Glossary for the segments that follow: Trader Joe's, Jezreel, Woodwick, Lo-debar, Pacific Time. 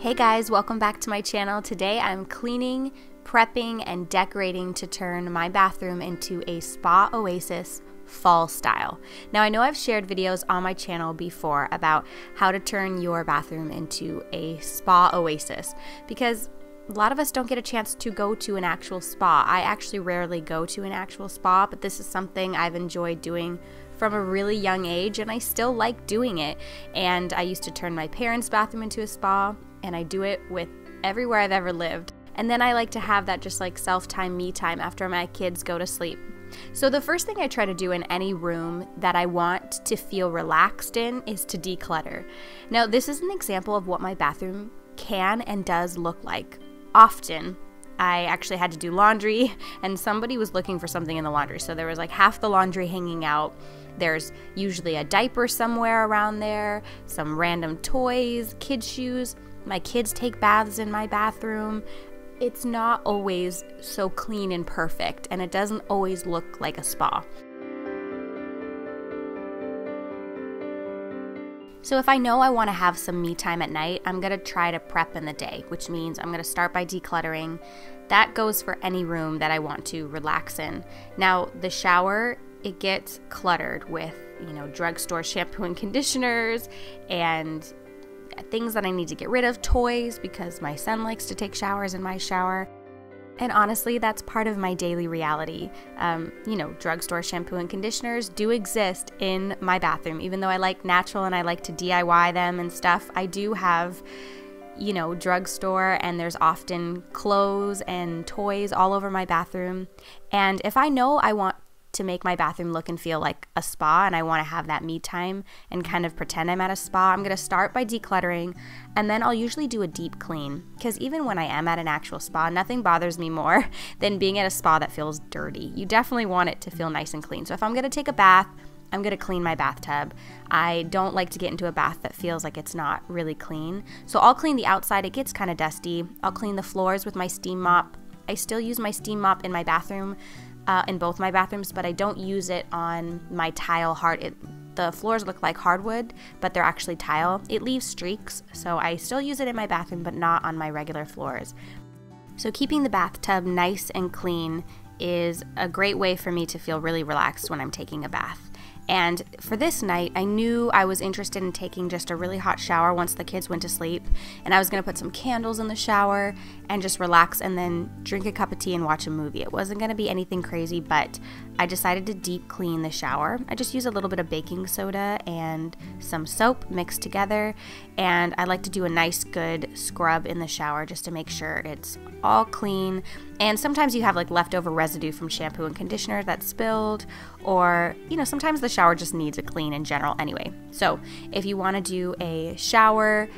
Hey guys, welcome back to my channel. Today I'm cleaning, prepping, and decorating to turn my bathroom into a spa oasis fall style. Now I know I've shared videos on my channel before about how to turn your bathroom into a spa oasis because a lot of us don't get a chance to go to an actual spa. I actually rarely go to an actual spa, but this is something I've enjoyed doing from a really young age and I still like doing it. And I used to turn my parents' bathroom into a spa and I do it with everywhere I've ever lived. And then I like to have that just like self-time, me time after my kids go to sleep. So the first thing I try to do in any room that I want to feel relaxed in is to declutter. Now this is an example of what my bathroom can and does look like. Often, I actually had to do laundry and somebody was looking for something in the laundry. So there was like half the laundry hanging out. There's usually a diaper somewhere around there, some random toys, kids' shoes. My kids take baths in my bathroom. It's not always so clean and perfect, and it doesn't always look like a spa. So if I know I want to have some me time at night, I'm going to try to prep in the day, which means I'm going to start by decluttering. That goes for any room that I want to relax in. Now, the shower, it gets cluttered with, drugstore shampoo and conditioners and things that I need to get rid of, toys because my son likes to take showers in my shower. And honestly, that's part of my daily reality. Drugstore shampoo and conditioners do exist in my bathroom. Even though I like natural and I like to DIY them and stuff, I do have, drugstore, and there's often clothes and toys all over my bathroom. And if I know I want to make my bathroom look and feel like a spa and I want to have that me time and kind of pretend I'm at a spa, I'm going to start by decluttering and then I'll usually do a deep clean because even when I am at an actual spa, nothing bothers me more than being at a spa that feels dirty. You definitely want it to feel nice and clean. So if I'm going to take a bath, I'm going to clean my bathtub. I don't like to get into a bath that feels like it's not really clean. So I'll clean the outside. It gets kind of dusty. I'll clean the floors with my steam mop. I still use my steam mop in my bathroom. In both my bathrooms, but I don't use it on my tile the floors look like hardwood, but they're actually tile. It leaves streaks, so I still use it in my bathroom, but not on my regular floors. So keeping the bathtub nice and clean is a great way for me to feel really relaxed when I'm taking a bath. And for this night, I knew I was interested in taking just a really hot shower once the kids went to sleep, and I was gonna put some candles in the shower and just relax and then drink a cup of tea and watch a movie. It wasn't gonna be anything crazy, but I decided to deep clean the shower. I just use a little bit of baking soda and some soap mixed together, and I like to do a nice good scrub in the shower just to make sure it's all clean. And sometimes you have like leftover residue from shampoo and conditioner that's spilled, or sometimes the shower just needs a clean in general anyway. So if you want to do a shower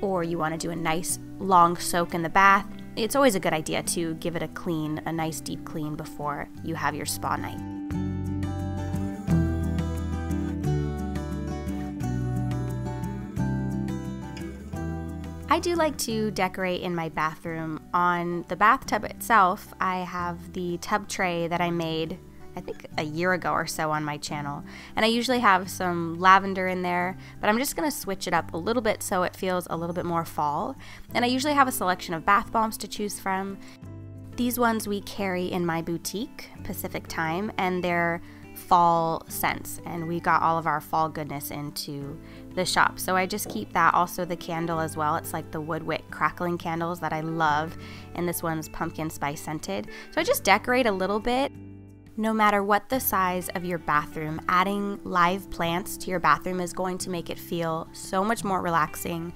or you want to do a nice long soak in the bath, it's always a good idea to give it a nice deep clean before you have your spa night. I do like to decorate in my bathroom. On the bathtub itself, I have the tub tray that I made I think a year ago or so on my channel, and I usually have some lavender in there, but I'm just gonna switch it up a little bit so it feels a little bit more fall. And I usually have a selection of bath bombs to choose from. These ones we carry in my boutique, Pacific Time, and they're fall scents, and we got all of our fall goodness into the shop, so I just keep that. Also the candle as well, it's like the Woodwick crackling candles that I love, and this one's pumpkin spice scented. So I just decorate a little bit. No matter what the size of your bathroom, adding live plants to your bathroom is going to make it feel so much more relaxing.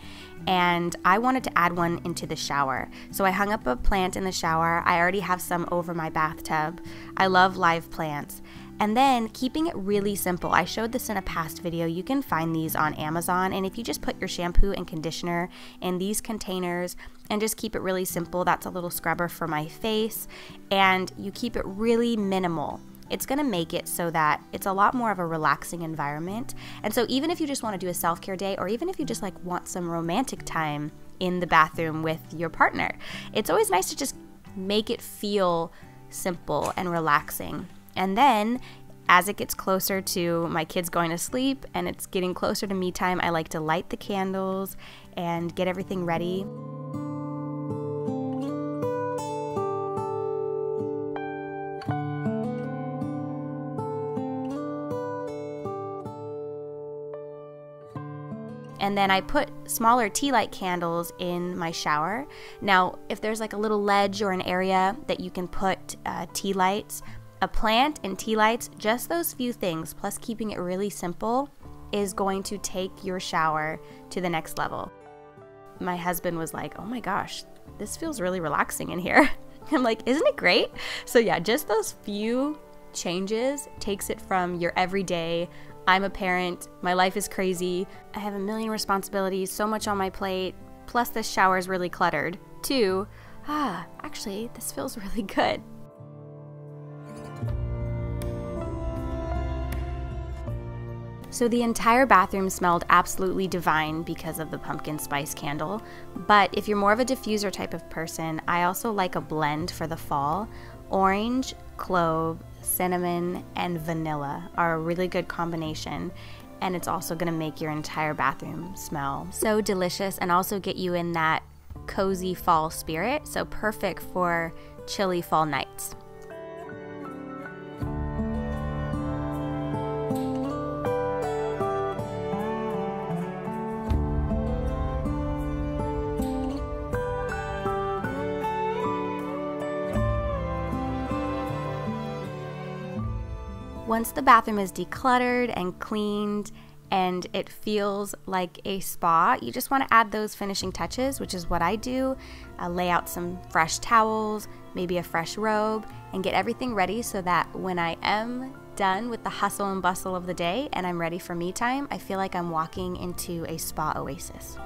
And I wanted to add one into the shower. So I hung up a plant in the shower. I already have some over my bathtub. I love live plants. And then keeping it really simple. I showed this in a past video. You can find these on Amazon. And if you just put your shampoo and conditioner in these containers and just keep it really simple, that's a little scrubber for my face, and you keep it really minimal, it's gonna make it so that it's a lot more of a relaxing environment. And so even if you just wanna do a self-care day, or even if you just like want some romantic time in the bathroom with your partner, it's always nice to just make it feel simple and relaxing. And then As it gets closer to my kids going to sleep and it's getting closer to me time, I like to light the candles and get everything ready. And then I put smaller tea light candles in my shower. Now, if there's like a little ledge or an area that you can put tea lights, a plant and tea lights, just those few things, plus keeping it really simple, is going to take your shower to the next level. My husband was like, "Oh my gosh, this feels really relaxing in here." I'm like, "Isn't it great?" So yeah, just those few changes takes it from your everyday, I'm a parent, my life is crazy, I have a million responsibilities, so much on my plate, plus this shower is really cluttered, to, ah, actually, this feels really good. So the entire bathroom smelled absolutely divine because of the pumpkin spice candle, but if you're more of a diffuser type of person, I also like a blend for the fall. Orange, clove, cinnamon, and vanilla are a really good combination, and it's also going to make your entire bathroom smell so delicious and also get you in that cozy fall spirit, so perfect for chilly fall nights. Once the bathroom is decluttered and cleaned and it feels like a spa, you just want to add those finishing touches, which is what I do. I lay out some fresh towels, maybe a fresh robe, and get everything ready so that when I am done with the hustle and bustle of the day and I'm ready for me time, I feel like I'm walking into a spa oasis.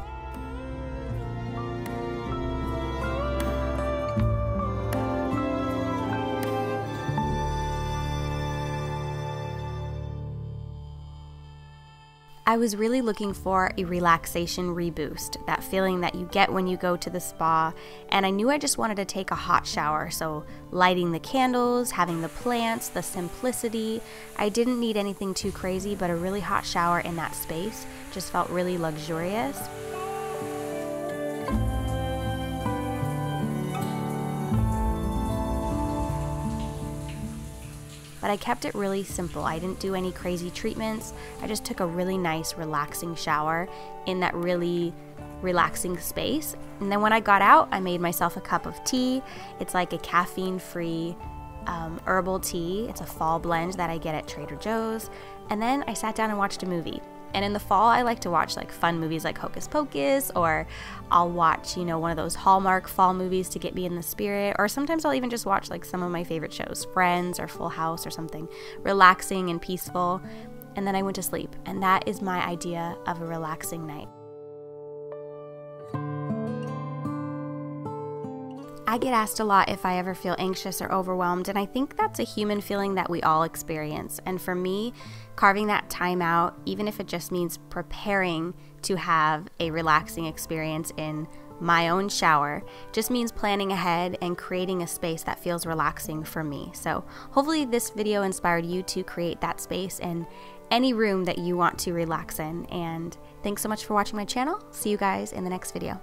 I was really looking for a relaxation reboost, that feeling that you get when you go to the spa, and I knew I just wanted to take a hot shower, so lighting the candles, having the plants, the simplicity. I didn't need anything too crazy, but a really hot shower in that space just felt really luxurious. But I kept it really simple. I didn't do any crazy treatments. I just took a really nice, relaxing shower in that really relaxing space. And then when I got out, I made myself a cup of tea. It's like a caffeine-free herbal tea. It's a fall blend that I get at Trader Joe's. And then I sat down and watched a movie. And in the fall, I like to watch like fun movies like Hocus Pocus, or I'll watch, you know, one of those Hallmark fall movies to get me in the spirit, or sometimes I'll even just watch like some of my favorite shows, Friends or Full House or something relaxing and peaceful, and then I went to sleep. And that is my idea of a relaxing night. I get asked a lot if I ever feel anxious or overwhelmed, and I think that's a human feeling that we all experience. And for me, carving that time out, even if it just means preparing to have a relaxing experience in my own shower, just means planning ahead and creating a space that feels relaxing for me. So hopefully this video inspired you to create that space in any room that you want to relax in. And thanks so much for watching my channel. See you guys in the next video.